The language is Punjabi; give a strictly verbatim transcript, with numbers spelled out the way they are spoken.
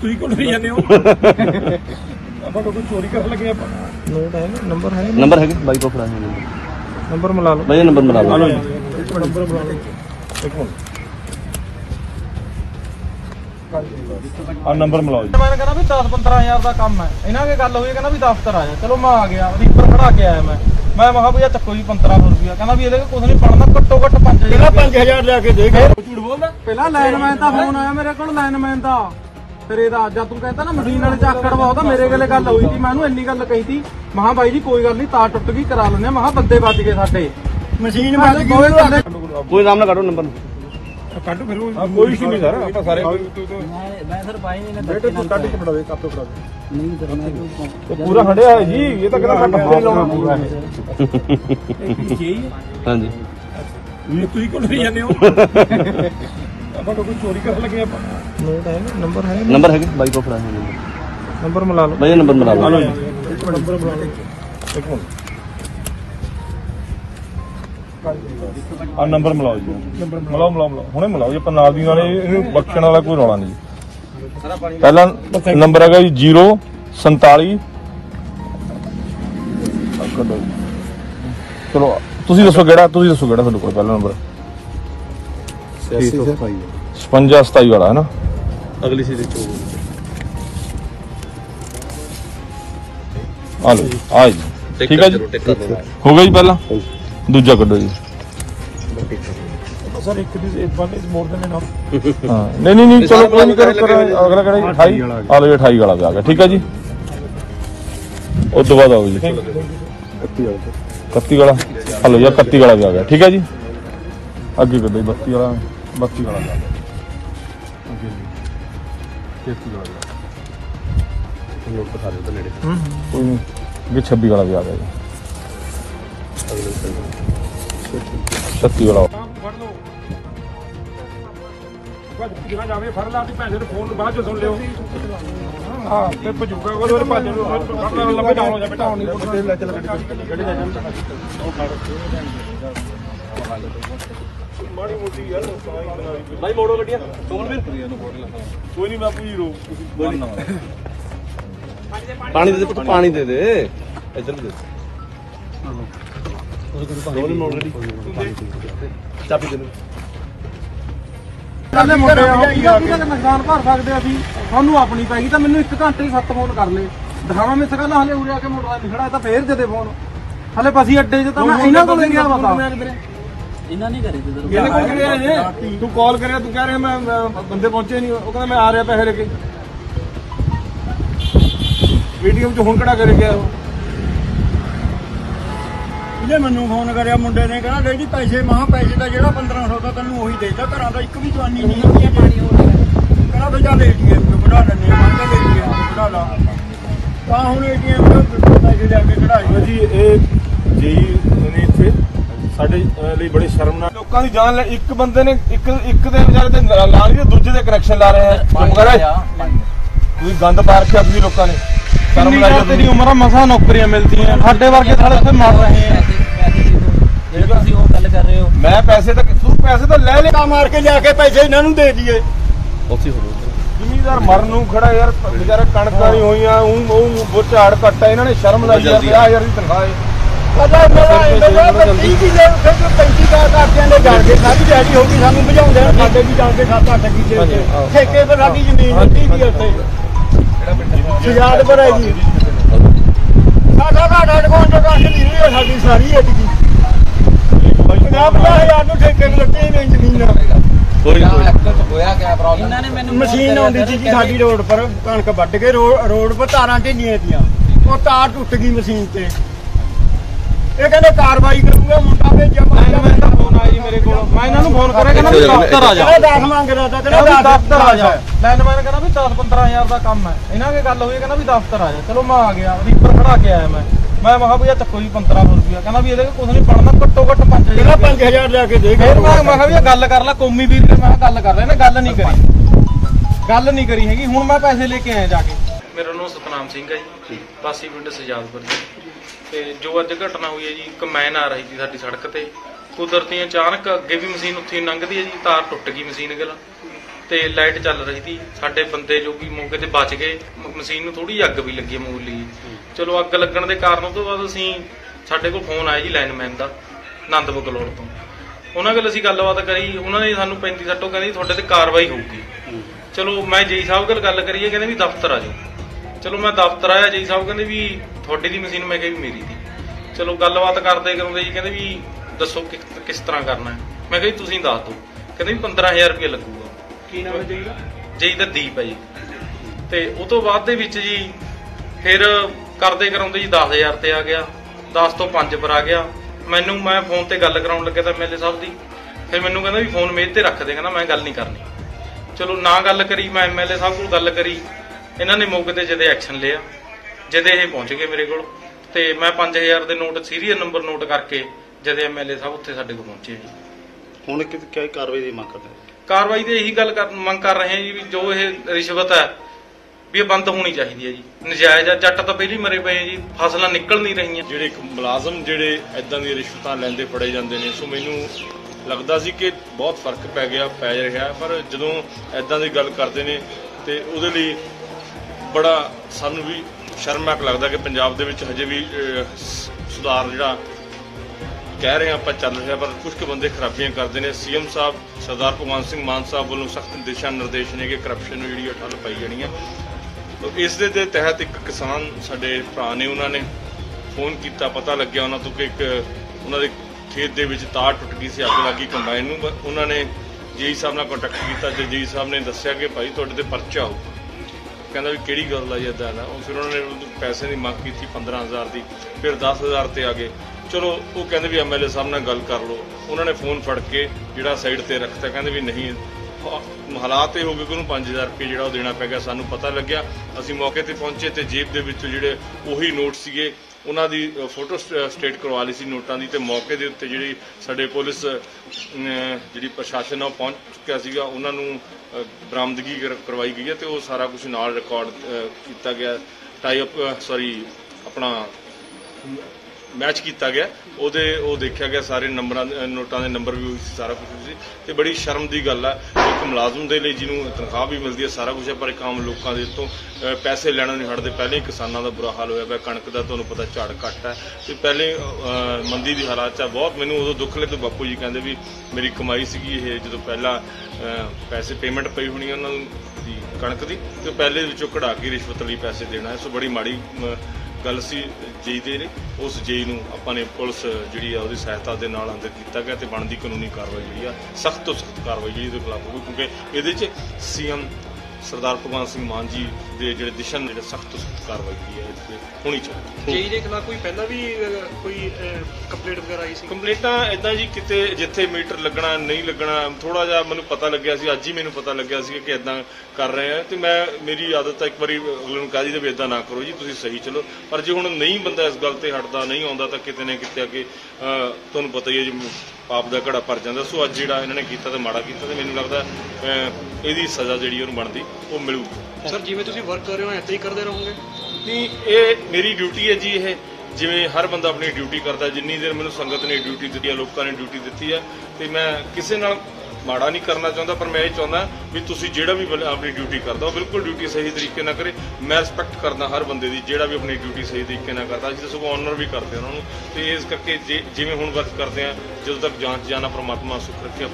ਤੁਸੀਂ ਕੋਲ ਨਹੀਂ ਜਾਂਦੇ ਹੋ ਆਪਾਂ ਕੋਈ ਚੋਰੀ ਕਰ ਲੱਗੇ ਆਪਾਂ ਨੋਟ ਹੈ ਨੰਬਰ ਹੈ ਨੰਬਰ ਹੈਗੇ ਬਾਈ ਕੋਲ ਫੜਾ ਨੰਬਰ ਮਿਲਾ ਲਓ ਬਾਈ ਨੰਬਰ ਮਿਲਾ ਲਓ ਇੱਕ ਨੰਬਰ ਮਿਲਾ ਲਓ ਇੱਕ ਮਿੰਟ ਆ ਨੰਬਰ ਮਿਲਾਓ ਜੀ ਮੈਂ ਕਹਿੰਦਾ ਵੀ ਦਸ ਪੰਦਰਾਂ ਹਜ਼ਾਰ ਦਾ ਕੰਮ ਹੈ ਇਹਨਾਂ ਕੇ ਗੱਲ ਹੋਈ ਕਹਿੰਦਾ ਵੀ ਦਫ਼ਤਰ ਆ ਜਾ ਚਲੋ ਮੈਂ ਆ ਗਿਆ ਉਹਦੀ ਉੱਪਰ ਖੜਾ ਕੇ ਆਇਆ ਮੈਂ ਮੈਂ ਮਹਾ ਭਈਆ ਚੱਕੋ ਜੀ ਪੰਦਰਾਂ ਸੌ ਰੁਪਿਆ ਕਹਿੰਦਾ ਵੀ ਇਹਦੇ ਕੁਝ ਨਹੀਂ ਬਣਦਾ ਘੱਟੋ ਘੱਟ ਪੰਜ ਹਜ਼ਾਰ ਪੰਜ ਹਜ਼ਾਰ ਲੈ ਕੇ ਦੇ ਗਿਆ ਝੂਠ ਬੋਲਦਾ ਪਹਿਲਾਂ ਲਾਈਨਮੈਨ ਦਾ ਫੋਨ ਆਇਆ ਮੇਰੇ ਕੋਲ ਲਾਈਨਮੈਨ ਦਾ ਫਿਰ ਇਹਦਾ ਜਦ ਤੂੰ ਕਹਿੰਦਾ ਨਾ ਮਸ਼ੀਨ ਵਾਲੇ ਚਾਕੜ ਵਾਉਦਾ ਮੇਰੇ ਕੋਲੇ ਗੱਲ ਹੋਈ ਸੀ ਮੈਂ ਉਹਨੂੰ ਇੰਨੀ ਗੱਲ ਕਹੀ ਸੀ ਮਹਾ ਬਾਈ ਜੀ ਕੋਈ ਗੱਲ ਨਹੀਂ ਤਾਰ ਟੁੱਟ ਗਈ ਕਰਾ ਲੈਂਦੇ ਮਹਾ ਬੰਦੇ ਵੱਜ ਗਏ ਸਾਡੇ ਮਸ਼ੀਨ ਵਾਲੇ ਕੋਈ ਨਾਮ ਨਾ ਕੱਢੋ ਨੰਬਰ ਕੱਢੋ ਫਿਰ ਕੋਈ ਇਸ਼ੂ ਨਹੀਂ ਸਰ ਆਪਾਂ ਸਾਰੇ ਮੈਂ ਸਰ ਬਾਈ ਨੇ ਬੇਟੇ ਤੂੰ ਕੱਢ ਕੇ ਫੜਾ ਦੇ ਕੱਪ ਤੋਂ ਫੜਾ ਦੇ नहीं तो पूरा हटिया है जी ये तो पूरा है हाँ जी तुम कौन नहीं जाने हो ਆਪਾਂ ਕੋਈ ਚੋਰੀ ਕਰ ਲੱਗੇ ਆਪਾਂ ਨੋਟ ਹੈ ਨੰਬਰ ਹੈ ਨੰਬਰ ਹੈਗੇ ਬਾਈ ਕੋਲ ਫੜਾ ਨੰਬਰ ਮਿਲਾ ਲਓ ਬਾਈ ਨੰਬਰ ਮਿਲਾ ਲਓ ਇੱਕ ਮਿੰਟ ਨੰਬਰ ਮਿਲਾ ਲਓ ਇੱਕ ਮਿੰਟ ਆ ਨੰਬਰ ਮਿਲਾਓ ਜੀ ਨੰਬਰ ਮਿਲਾਓ ਮਿਲਾਓ ਹੁਣੇ ਮਿਲਾਓ ਆਪਾਂ ਨਾਲ ਦੀ ਨਾਲ ਇਹਨੂੰ ਬਖਸ਼ਣ ਵਾਲਾ ਕੋਈ ਰੌਲਾ ਨਹੀਂ पहला नंबर है जीरो संताली चलो तुसी दसो केड़ा तुसी दसो केड़ा साडे कोल पहला नंबर छप्पन सताई वाला है ना अगली सीधी आ लो आ जी ठीक है जी हो गया जी पहला दूजा कड्डो जी सर एक disadvantage more than enough हां नहीं नहीं नहीं चलो कोई नहीं करो अगला करा अट्ठाईस आ लो अट्ठाईस वाला आ गया ठीक है जी उस तो बाद आओ जी इकतीस वाला आ लो ये इकतीस वाला भी आ गया ठीक है जी आगे कर दो बत्तीस वाला बत्तीस वाला आ गया ओके जी इकतीस वाला लो बता दो नेड़े कोई ये छब्बीस वाला भी आ गया छत्तीस वाला ਜਿਹੜਾ ਜਾਵੇ ਫੜ ਲਾ ਤੇ ਪੈਸੇ ਨੂੰ ਫੋਨ ਬਾਅਦ ਚ ਸੁਣ ਲਿਓ ਹਾਂ ਤੇ ਭਜੂਗਾ ਕੋਲ ਉਹਦੇ ਭਾਜੇ ਨੂੰ ਫੜ ਲਾ ਲੰਬੇ ਡਾਉਣ ਹੋ ਜਾ ਬੇਟਾ ਨਹੀਂ ਪੁੱਛਦੇ ਲੈ ਚੱਲ ਗੱਡੀ ਗੱਡੀ ਜਾ ਉਹ ਫੜ ਮਾੜੀ ਮੋਟੀ ਯਾਰ ਸਾਈ ਬਣਾਈ ਬਾਈ ਮੋੜੋ ਗੱਡੀਆਂ ਟੋਲ ਵੀਰ ਕੋਈ ਨਹੀਂ ਬਾਪੂ ਜੀ ਰੋ ਪਾਣੀ ਦੇ ਦੇ ਪੁੱਤ ਪਾਣੀ ਦੇ ਦੇ ਇੱਧਰ ਦੇ ਟੋਲ ਮੋੜ ਗੱਡੀ ਚਾਬੀ ਦੇ ਕੱਲੇ ਮੁੰਡੇ ਆ ਉਹਦਾ ਨੁਕਸਾਨ ਭਰ ਸਕਦੇ ਅਸੀਂ ਸਾਨੂੰ ਆਪਣੀ ਪੈ ਗਈ ਤਾਂ ਮੈਨੂੰ ਇੱਕ ਘੰਟੇ ਹੀ ਸੱਤ ਫੋਨ ਕਰ ਲਏ ਦਿਖਾਵਾਂ ਮੈਂ ਸਗਾ ਹਲੇ ਉਰੇ ਆ ਕੇ ਮੋਟਰਾਂ ਤੇ ਖੜਾ ਤਾਂ ਫੇਰ ਜਦੇ ਫੋਨ ਹਲੇ ਪਸੀ ਅੱਡੇ 'ਚ ਤਾਂ ਮੈਂ ਇਹਨਾਂ ਕੋਲ ਗਿਆ ਬਤਾ ਇਹਨਾਂ ਨਹੀਂ ਕਰੇ ਤੇ ਇਹਨੇ ਕੋਲ ਕਰਿਆ ਜੇ ਤੂੰ ਕਾਲ ਕਰਿਆ ਤੂੰ ਕਹਿ ਰਿਹਾ ਮੈਂ ਬੰਦੇ ਪਹੁੰਚੇ ਨਹੀਂ ਉਹ ਕਹਿੰਦਾ ਮੈਂ ਆ ਰਿਹਾ ਪੈਸੇ ਲੈ ਕੇ ਵੀਡੀਓ 'ਚ ਹੁਣ ਕਿਹੜਾ ਕਰੇ ਗਿਆ ਉਹ ਇਹਨੇ ਮੈਨੂੰ ਫੋਨ ਕਰਿਆ ਮੁੰਡੇ ਨੇ ਕਹਿੰਦਾ ਡੈਡੀ ਪੈਸੇ ਮਾਂ ਪੈਸੇ ਦਾ ਜਿਹੜਾ ਪੰਦਰਾਂ ਸੌ ਦਾ ਤੈਨੂੰ ਉਹੀ ਦੇ ਦਿੱਤਾ ਘਰਾਂ ਦਾ ਇੱਕ ਵੀ ਜਵਾਨੀ ਨਹੀਂ ਆਉਂਦੀ ਪਾਣੀ ਹੋ ਰਿਹਾ ਕਹਿੰਦਾ ਬਈ ਜਾ ਲੈ ਲਈਏ ਵਧਾ ਲੈਣੇ ਮੰਗਾ ਲੈ ਲਈਏ ਵਧਾ ਲਾ ਤਾਂ ਹੁਣ ਏਟੀਐਮ ਤੋਂ ਪੈਸੇ ਲੈ ਕੇ ਕਢਾਈ ਜੀ ਇਹ ਜੀ ਨੇ ਇੱਥੇ ਸਾਡੇ ਲਈ ਬੜੇ ਸ਼ਰਮਨਾਕ ਲੋਕਾਂ ਦੀ ਜਾਨ ਲੈ ਇੱਕ ਬੰਦੇ ਨੇ ਇੱਕ ਇੱਕ ਦੇ ਵਿਚਾਰੇ ਤੇ ਲਾ ਲਈ ਦੂਜੇ ਦੇ ਕਨੈਕਸ਼ਨ ਲਾ ਰਹੇ ਹੈ ਕੰਮ ਕਰਾ ਕੋਈ ਗੰਦ ਪਾ ਰੱਖਿਆ ਤੁਸੀਂ ਲੋਕਾਂ ਨੇ तेरी उम्र मसा नौकरियां मिलती हैं साढ़े वर्गे साढ़े पे मर रहे हैं मैं पैसे तक तू पैसे तो ले ले मार के लिया पैसे इन्होंने दे दिए जिमीदार मरन खड़ा यार बेचारे कणक नहीं हुई झाड़ कट्टा इन्होंने शर्म लाई हजार की तनख्वाह ਯਾਦ ਭਰਾਈ ਜੀ ਸਾਡਾ ਘਾਟਾ ਡਕਾਉਣ ਤੋਂ ਕਾਸ਼ ਨਹੀਂ ਹੋਈ ਸਾਡੀ ਸਾਰੀ ਅੱਜ ਦੀ ਪੰਜਾਹ ਹਜ਼ਾਰ ਨੂੰ ਠੇਕੇ ਨੂੰ ਲੱਟੇ ਨਹੀਂ ਜ਼ਮੀਨ ਕੋਈ ਹੋਇਆ ਕਿਆ ਪ੍ਰੋਬਲਮ ਇਹਨਾਂ ਨੇ ਮੈਨੂੰ ਮਸ਼ੀਨ ਆਉਂਦੀ ਸੀ ਜੀ ਸਾਡੀ ਰੋਡ ਪਰ ਕਣਕ ਵੱਢ ਕੇ ਰੋਡ ਪਰ ਤਾਰਾਂ ਢਿੱਲੀਆਂ ਦੀਆਂ ਉਹ ਤਾਰ ਟੁੱਟ ਗਈ ਮਸ਼ੀਨ ਤੇ ਇਹ ਕਹਿੰਦੇ ਕਾਰਵਾਈ ਕਰੂਗਾ ਮੁੰਡਾ ਭੇਜਿਆ ਮੈਂ ਤਾਂ ਫੋਨ ਆਇਆ ਜੀ ਮੇਰੇ ਕੋਲ ਮੈਂ ਇਹਨਾਂ ਨੂੰ ਫੋਨ ਕਰਿਆ ਕਹਿੰਦਾ ਦਫ਼ਤਰ ਆ ਜਾ ਦਸ ਮੰਗ ਰਿਹਾ ਤਾਂ ਕਹਿੰਦਾ ਦਫ਼ਤਰ ਆ ਜਾ ਲਾਈਨਮੈਨ ਕਹਿੰਦਾ ਵੀ ਦਸ ਪੰਦਰਾਂ ਹਜ਼ਾਰ ਦਾ ਕੰਮ ਹੈ ਇਹਨਾਂ ਕੇ ਗੱਲ ਹੋਈ ਕਹਿੰਦਾ ਵੀ ਦਫ਼ਤਰ ਆ ਜਾ ਚਲੋ ਮੈਂ ਆ ਗਿਆ ਰੀਪਰ ਖੜਾ ਕੇ ਆਇਆ ਮੈਂ ਮੈਂ ਮਹਾ ਭਈਆ ਚੱਕੋ ਜੀ ਪੰਦਰਾਂ ਸੌ ਰੁਪਿਆ ਕਹਿੰਦਾ ਵੀ ਇਹਦੇ ਕੁਝ ਨਹੀਂ ਬਣਦਾ ਘੱਟੋ ਘੱਟ ਪੰਜ ਹਜ਼ਾਰ ਪੰਜ ਹਜ਼ਾਰ ਲੈ ਕੇ ਦੇ ਗਿਆ ਮੈਂ ਮਹਾ ਭਈਆ ਗੱਲ ਕਰ ਲੈ ਕੌਮੀ ਵੀਰ ਤੇ ਮੈਂ ਗੱਲ ਕਰ ਰਿਹਾ ਨਾ ਗੱਲ ਨਹੀਂ ਕਰੀ ਗੱਲ ਨਹੀਂ ਕਰੀ ਹੈਗੀ ਹੁਣ ਮੈਂ ਪੈਸੇ ਲੈ ਕੇ ਆਇਆ ਜਾ ਕੇ ਮੇਰਾ ਨਾਮ ਸਤਨਾਮ ਸਿੰਘ ਹੈ ਜੀ ਪਾਸੀ ਪਿੰਡ ਸਜਾਦਪੁਰ ਜੀ ਤੇ ਜੋ ਅੱਜ ਘਟਨਾ ਹੋਈ ਹੈ ਜੀ ਕਮੈਨ ਆ ਰਹੀ ਸੀ ਸਾਡੀ ਸੜਕ ਤੇ ਕੁਦਰਤੀ ਅਚਾਨਕ ਅੱਗੇ ਵੀ ਮਸ਼ੀਨ ਉੱਥੇ ਲੰਘਦੀ ਹੈ ਜੀ ਤਾਰ ਟੁੱਟ ਗਈ ਮਸ਼ੀਨ ਗਲ ਤੇ ਲਾਈਟ ਚੱਲ ਰਹੀ ਸੀ। ਸਾਡੇ ਬੰਦੇ ਜੋ ਵੀ ਮੌਕੇ ਤੇ ਬਚ ਗਏ, ਮਸ਼ੀਨ ਨੂੰ ਥੋੜੀ ਅੱਗ ਵੀ ਲੱਗੀ ਮੂਲੀ। ਚਲੋ ਅੱਗ ਲੱਗਣ ਦੇ ਕਾਰਨ ਉਹ ਤੋਂ ਬਾਅਦ ਅਸੀਂ ਸਾਡੇ ਕੋਲ ਫੋਨ ਆਇਆ ਜੀ ਲਾਈਨਮੈਨ ਦਾ ਆਨੰਦਪੁਰ ਕਲੋੜ ਤੋਂ। ਉਹਨਾਂ ਕੋਲ ਅਸੀਂ ਗੱਲਬਾਤ ਕਰੀ, ਉਹਨਾਂ ਨੇ ਸਾਨੂੰ ਪੈਂਤੀ ਸੱਟੋ ਕਹਿੰਦੇ ਤੁਹਾਡੇ ਤੇ ਕਾਰਵਾਈ ਹੋਊਗੀ। ਚਲੋ ਮੈਂ ਜੀ ਸਾਹਿਬ ਕੋਲ ਗੱਲ ਕਰੀਏ, ਕਹਿੰਦੇ ਵੀ ਦਫ਼ਤਰ ਆ ਜਾਓ। ਚਲੋ ਮੈਂ ਦਫ਼ਤਰ ਆਇਆ, ਜੀ ਸਾਹਿਬ ਕਹਿੰਦੇ ਵੀ ਤੁਹਾਡੀ ਦੀ ਮਸ਼ੀਨ, ਮੈਂ ਕਿਹਾ ਵੀ ਮੇਰੀ ਦੀ। ਚਲੋ ਗੱਲਬਾਤ ਕਰਦੇ ਕਰਾਉਂਦੇ ਜੀ ਕਹਿੰਦੇ ਵੀ ਦੱਸੋ ਕਿਸ ਤਰ੍ਹਾਂ ਕਰਨਾ ਹੈ। ਮੈਂ ਕਿਹਾ ਜੀ ਤੁਸੀਂ ਦੱਸ ਦਿਓ। ਕਹਿੰਦੇ ਵੀ ਪੰਦਰਾਂ ਹਜ਼ਾਰ ਰੁਪਏ ਲੱਗੂਗਾ। ਕੀ ਨਾਮ ਹੈ ਜੀ ਦਾ? ਜੀ ਦਾ ਦੀਪ ਹੈ ਜੀ। ਤੇ ਉਹ ਤੋਂ ਬਾਅਦ ਦੇ ਵਿੱਚ ਜੀ ਫਿਰ ਕਰਦੇ ਕਰਾਉਂਦੇ ਜੀ ਦਸ ਹਜ਼ਾਰ ਤੇ ਆ ਗਿਆ, ਦਸ ਤੋਂ ਪੰਜ ਪਰ ਆ ਗਿਆ। ਮੈਨੂੰ ਮੈਂ ਫੋਨ ਤੇ ਗੱਲ ਕਰਾਉਣ ਲੱਗਿਆ ਤਾਂ ਐਮ ਐਲ ਏ ਸਾਹਿਬ ਦੀ, ਫਿਰ ਮੈਨੂੰ ਕਹਿੰਦਾ ਵੀ ਫੋਨ ਮੇਜ਼ ਤੇ ਰੱਖ ਦੇ, ਕਹਿੰਦਾ ਮੈਂ ਗੱਲ ਨਹੀਂ ਕਰਨੀ। ਚਲੋ ਨਾ ਗੱਲ ਕਰੀ, ਮੈਂ ਐਮ ਐਲ ਏ ਸਾਹਿਬ ਕੋਲ ਗੱਲ ਕਰੀ, ਇਹਨਾਂ ਨੇ ਮੌਕੇ ਤੇ ਜਦੇ ਐਕਸ਼ਨ ਲਿਆ, ਜਦੇ ਇਹ ਪਹੁੰਚ ਗਏ ਮੇਰੇ ਕੋਲ ਤੇ ਮੈਂ ਪੰਜ ਹਜ਼ਾਰ ਦੇ ਨੋਟ ਸੀਰੀਅਲ ਨੰਬਰ ਨੋਟ ਕਰਕੇ ਜਦੇ ਐਮ ਐਲ ਏ ਸਾਹਿਬ ਉੱਥੇ ਸਾਡੇ ਕੋਲ ਪਹੁੰਚੇ ਜੀ। ਹੁਣ ਕੀ ਕਾਰਵਾਈ ਦੀ ਮੰਗ ਕਰਦੇ? ਕਾਰਵਾਈ ਦੀ ਇਹੀ ਗੱਲ ਮੰਗ ਕਰ ਰਹੇ ਹਾਂ ਜੀ ਵੀ ਜੋ ਇਹ ਰਿਸ਼ਵਤ ਹੈ ਵੀ ਇਹ ਬੰਦ ਹੋਣੀ ਚਾਹੀਦੀ ਹੈ ਜੀ, ਨਜਾਇਜ਼ ਆ। ਜੱਟ ਤਾਂ ਪਹਿਲੀ ਮਰੇ ਪਏ ਜੀ, ਫਸਲਾਂ ਨਿਕਲ ਨਹੀਂ ਰਹੀਆਂ। ਜਿਹੜੇ ਇੱਕ ਮੁਲਾਜ਼ਮ ਜਿਹੜੇ ਇਦਾਂ ਦੀਆਂ ਰਿਸ਼ਵਤਾਂ ਲੈਂਦੇ ਫੜੇ ਜਾਂਦੇ ਨੇ, ਸੋ ਮੈਨੂੰ ਲੱਗਦਾ ਸੀ ਕਿ ਬਹੁਤ ਫਰਕ ਪੈ ਗਿਆ ਪੈ ਰਿਹਾ, ਪਰ ਜਦੋਂ ਇਦਾਂ ਦੀ ਗੱਲ ਕਰਦੇ ਨੇ ਤੇ ਉਹਦੇ ਲਈ ਬੜਾ ਸਾਨੂੰ ਵੀ ਸ਼ਰਮਨਾਕ ਲੱਗਦਾ ਕਿ ਪੰਜਾਬ ਦੇ ਵਿੱਚ ਹਜੇ ਵੀ ਸੁਧਾਰ ਜਿਹੜਾ ਕਹਿ ਰਹੇ ਆਪਾਂ ਚੱਲ ਰਿਹਾ, ਪਰ ਕੁਝ ਕੁ ਬੰਦੇ ਖਰਾਬੀਆਂ ਕਰਦੇ ਨੇ। ਸੀ ਐਮ ਸਾਹਿਬ ਸਰਦਾਰ ਭਗਵੰਤ ਸਿੰਘ ਮਾਨ ਸਾਹਿਬ ਵੱਲੋਂ ਸਖਤ ਦਿਸ਼ਾ ਨਿਰਦੇਸ਼ ਨੇ ਕਿ ਕਰਪਸ਼ਨ ਨੂੰ ਜਿਹੜੀ ਠੱਲ ਪਾਈ ਜਾਣੀ ਆ। ਇਸ ਦੇ ਤਹਿਤ ਇੱਕ ਕਿਸਾਨ ਸਾਡੇ ਭਰਾ ਨੇ, ਉਹਨਾਂ ਨੇ ਫੋਨ ਕੀਤਾ, ਪਤਾ ਲੱਗਿਆ ਉਹਨਾਂ ਤੋਂ ਕਿ ਇੱਕ ਉਹਨਾਂ ਦੇ ਖੇਤ ਦੇ ਵਿੱਚ ਤਾਰ ਟੁੱਟ ਗਈ ਸੀ, ਅੱਗ ਲੱਗੀ ਕੰਬਾਈਨ ਨੂੰ। ਉਹਨਾਂ ਨੇ ਜੀ ਸਾਹਿਬ ਨਾਲ ਕੰਟੈਕਟ ਕੀਤਾ ਤੇ ਜੀ ਸਾਹਿਬ ਨੇ ਦੱਸਿਆ ਕਿ ਭਾਈ ਤੁਹਾਡੇ ਤੇ ਪਰਚਾ ਹੋ। ਕਹਿੰਦਾ ਵੀ ਕਿਹੜੀ ਗੱਲ ਆ ਜੀ ਇੱਦਾਂ ਦਾ। ਉਹ ਫਿਰ ਉਹਨਾਂ ਨੇ ਪੈਸੇ ਦੀ ਮੰਗ ਕੀਤੀ ਪੰਦਰਾਂ ਹਜ਼ਾਰ ਦੀ, ਫਿਰ ਦਸ ਹਜ਼ਾਰ ਤੇ ਆ ਗਏ। ਚਲੋ ਉਹ ਕਹਿੰਦੇ ਵੀ ਐਮ ਐਲ ਏ ਸਾਹਿਬ ਨਾਲ ਗੱਲ ਕਰ ਲਓ। ਉਹਨਾਂ ਨੇ ਫੋਨ ਫੜ ਕੇ ਜਿਹੜਾ ਸਾਈਡ 'ਤੇ ਰੱਖਤਾ, ਕਹਿੰਦੇ ਵੀ ਨਹੀਂ ਹਾਲਾਤ ਇਹ ਹੋ ਗਏ ਕਿ ਉਹਨੂੰ ਪੰਜ ਹਜ਼ਾਰ ਰੁਪਏ ਜਿਹੜਾ ਉਹ ਦੇਣਾ ਪੈ ਗਿਆ। ਸਾਨੂੰ ਪਤਾ ਲੱਗਿਆ, ਅਸੀਂ ਮੌਕੇ 'ਤੇ ਪਹੁੰਚੇ ਤੇ ਜੇਬ ਦੇ ਵਿੱਚੋਂ ਜਿਹੜੇ ਉਹੀ ਨੋਟ ਸੀਗੇ ਉਹਨਾਂ ਦੀ ਫੋਟੋ ਸਟੇਟ ਕਰਵਾ ਲਈ ਸੀ ਨੋਟਾਂ ਦੀ, ਤੇ ਮੌਕੇ ਦੇ ਉੱਤੇ ਜਿਹੜੀ ਸਾਡੇ ਪੁਲਿਸ ਜਿਹੜੀ ਪ੍ਰਸ਼ਾਸਨ ਆ ਉਹ ਪਹੁੰਚ ਚੁੱਕਿਆ ਸੀਗਾ। ਉਹਨਾਂ ਨੂੰ ਬਰਾਮਦਗੀ ਕਰਵਾਈ ਗਈ ਹੈ ਤੇ ਉਹ ਸਾਰਾ ਕੁਝ ਨਾਲ ਰਿਕਾਰਡ ਕੀਤਾ ਗਿਆ, ਟਾਈ ਅਪ ਸੌਰੀ ਆਪਣਾ ਮੈਚ ਕੀਤਾ ਗਿਆ। ਉਹਦੇ ਉਹ ਦੇਖਿਆ ਗਿਆ ਸਾਰੇ ਨੰਬਰਾਂ ਨੋਟਾਂ ਦੇ ਨੰਬਰ ਵੀ ਸਾਰਾ ਕੁਝ ਸੀ। ਤੇ ਬੜੀ ਸ਼ਰਮ ਦੀ ਗੱਲ ਆ, ਇੱਕ ਮੁਲਾਜ਼ਮ ਦੇ ਲਈ ਜਿਹਨੂੰ ਤਨਖਾਹ ਵੀ ਮਿਲਦੀ ਹੈ ਸਾਰਾ ਕੁਝ ਹੈ, ਪਰ ਇੱਕ ਆਮ ਲੋਕਾਂ ਦੇ ਤੋਂ ਪੈਸੇ ਲੈਣੋਂ ਨਹੀਂ ਹਟਦੇ। ਪਹਿਲੇ ਹੀ ਕਿਸਾਨਾਂ ਦਾ ਬੁਰਾ ਹਾਲ ਹੋਇਆ ਪਿਆ, ਕਣਕ ਦਾ ਤੁਹਾਨੂੰ ਪਤਾ ਝਾੜ ਘੱਟ ਹੈ ਤੇ ਪਹਿਲੇ ਮੰਦੀ ਦੀ ਹਾਲਾਤ ਆ ਬਹੁਤ। ਮੈਨੂੰ ਉਦੋਂ ਦੁੱਖ ਲੱਗੇ, ਬਾਪੂ ਜੀ ਕਹਿੰਦੇ ਵੀ ਮੇਰੀ ਕਮਾਈ ਸੀਗੀ ਇਹ, ਜਦੋਂ ਪਹਿਲਾਂ ਪੈਸੇ ਪੇਮੈਂਟ ਪਈ ਹੋਣੀ ਉਹਨਾਂ ਦੀ ਕਣਕ ਦੀ ਤੇ ਪਹਿਲੇ ਵਿੱਚੋਂ ਕਢਾ ਕੇ ਰਿਸ਼ਵਤ ਲਈ ਪੈਸੇ ਦੇਣਾ। ਸੋ ਬੜੀ ਮਾੜੀ ਗੱਲ ਸੀ ਜੇਈ ਦੇ ਨੇ। ਉਸ ਜੇਈ ਨੂੰ ਆਪਾਂ ਨੇ ਪੁਲਿਸ ਜਿਹੜੀ ਆ ਉਹਦੀ ਸਹਾਇਤਾ ਦੇ ਨਾਲ ਅੰਦਰ ਕੀਤਾ ਗਿਆ ਤੇ ਬਣਦੀ ਕਾਨੂੰਨੀ ਕਾਰਵਾਈ ਜਿਹੜੀ ਆ ਸਖਤ ਤੋਂ ਸਖਤ ਕਾਰਵਾਈ ਜਿਹੜੀ ਉਹਦੇ ਖਿਲਾਫ ਹੋਊਗੀ, ਕਿਉਂਕਿ ਇਹਦੇ 'ਚ ਸੀ ਐਮ ਸਰਦਾਰ ਭਗਵੰਤ ਸਿੰਘ ਮਾਨ ਜੀ ਦੇ ਜਿਹੜੇ ਦਿਸ਼ਾ ਜਿਹੜੇ ਸਖਤ ਤੋਂ ਸਖਤ ਕਾਰਵਾਈ ਜਿਹੜੀ ਹੈ ਇੱਥੇ ਹੋਣੀ ਚਾਹੀਦੀ। ਜੇਈ ਦੇ ਖਿਲਾਫ ਕੋਈ ਪਹਿਲਾਂ ਵੀ ਕੋਈ ਕੰਪਲੇਂਟ ਵਗੈਰਾ ਆਈ ਸੀ? ਕੰਪਲੇਂਟਾਂ ਇੱਦਾਂ ਜੀ ਕਿਤੇ ਜਿੱਥੇ ਮੀਟਰ ਲੱਗਣਾ ਨਹੀਂ ਲੱਗਣਾ ਥੋੜ੍ਹਾ ਜਿਹਾ ਮੈਨੂੰ ਪਤਾ ਲੱਗਿਆ ਸੀ, ਅੱਜ ਹੀ ਮੈਨੂੰ ਪਤਾ ਲੱਗਿਆ ਸੀ ਕਿ ਇੱਦਾਂ ਕਰ ਰਹੇ ਆ। ਤੇ ਮੈਂ ਮੇਰੀ ਆਦਤ ਆ ਇੱਕ ਵਾਰੀ ਅਗਲੇ ਨੂੰ ਕਹਿ ਦੀ ਵੀ ਇੱਦਾਂ ਨਾ ਕਰੋ ਜੀ, ਤੁਸੀਂ ਸਹੀ ਚਲੋ। ਪਰ ਜੇ ਹੁਣ ਨਹੀਂ ਬੰਦਾ ਇਸ ਗੱਲ 'ਤੇ ਹਟਦਾ, ਨਹੀਂ ਆਉਂਦਾ ਤਾਂ ਕਿਤੇ ਨਾ ਕਿਤੇ ਅੱਗੇ ਤੁਹਾਨੂੰ ਪਤਾ ਹੀ ਹੈ ਜੀ ਪਾਪ ਦਾ ਘੜਾ ਭਰ ਜਾਂਦਾ। ਸੋ ਅੱਜ ਜਿਹੜਾ ਇਹਨਾਂ ਨੇ ਕੀਤਾ ਤੇ ਮਾੜਾ ਕੀਤਾ ਤੇ ਮੈਨੂੰ ਲੱਗਦਾ ਇਹਦੀ ਸਜ਼ਾ ਜਿਹੜੀ ਉਹਨੂੰ ਬਣਦੀ ਉਹ ਮਿਲੂਗੀ। ਸਰ ਜਿਵੇਂ ਤੁਸੀਂ ਵਰਕ ਕਰ ਰਹੇ ਹੋ ਇੱਦਾਂ ਹੀ ਕਰਦੇ ਰਹੋਗੇ? ਨਹੀਂ, ਇਹ ਮੇਰੀ ਡਿਊਟੀ ਹੈ ਜੀ। ਇਹ ਜਿਵੇਂ ਹਰ ਬੰਦਾ ਆਪਣੀ ਡਿਊਟੀ ਕਰਦਾ, ਜਿੰਨੀ ਦੇਰ ਮੈਨੂੰ ਸੰਗਤ ਨੇ ਡਿਊਟੀ ਦਿੱਤੀ ਹੈ, ਲੋਕਾਂ ਨੇ ਡਿਊਟੀ ਦਿੱਤੀ ਹੈ, ਤੇ ਮੈਂ ਕਿਸੇ ਨਾਲ ਮਾੜਾ ਨਹੀਂ ਕਰਨਾ ਚਾਹੁੰਦਾ, ਪਰ ਮੈਂ ਇਹ ਚਾਹੁੰਦਾ ਵੀ ਤੁਸੀਂ ਜਿਹੜਾ ਵੀ ਆਪਣੀ ਡਿਊਟੀ ਕਰਦਾ ਉਹ ਬਿਲਕੁਲ ਡਿਊਟੀ ਸਹੀ ਤਰੀਕੇ ਨਾਲ ਕਰੇ। ਮੈਂ ਰਿਸਪੈਕਟ ਕਰਦਾ ਹਰ ਬੰਦੇ ਦੀ ਜਿਹੜਾ ਵੀ ਆਪਣੀ ਡਿਊਟੀ ਸਹੀ ਤਰੀਕੇ ਨਾਲ ਕਰਦਾ। ਅਸੀਂ ਤਾਂ ਸਗੋਂ ਆਨਰ ਵੀ ਕਰਦੇ ਉਹਨਾਂ ਨੂੰ, ਤੇ ਇਸ ਕਰਕੇ ਜਿਵੇਂ ਹੁਣ ਵਰਕ ਕਰਦੇ ਹਾਂ, ਜਦੋਂ ਤੱਕ ਜਾਂਚ ਜਾਣਾ ਪਰਮਾਤਮਾ ਸੁੱਖ ਰੱਖੇ।